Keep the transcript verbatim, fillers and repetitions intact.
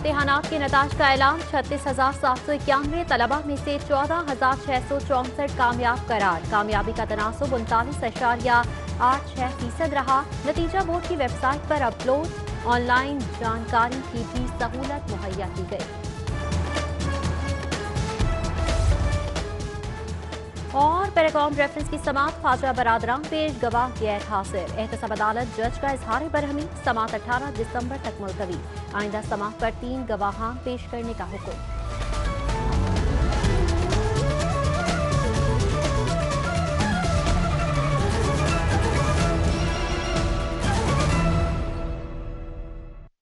इम्तहानात के नताज का ऐलान। छत्तीस हजार सात सौ इक्यानवे तलबा में से चौदह हजार छः सौ चौंसठ कामयाब करार। कामयाबी का तनासुब उनतालीस अशारिया आठ छः फीसद रहा। नतीजा बोर्ड की वेबसाइट पर अपलोड। ऑनलाइन जानकारी की भी सहूलत मुहैया की गई। और पैराकॉम रेफरेंस की समात, ख्वाजा बरादरान पेश, गवाह गैर हाजिर। एहतसाब अदालत जज का इजहार बरहमी। समात अठारह दिसंबर तक मुलतवी। आइंदा समात पर तीन गवाहान पेश करने का हुक्म।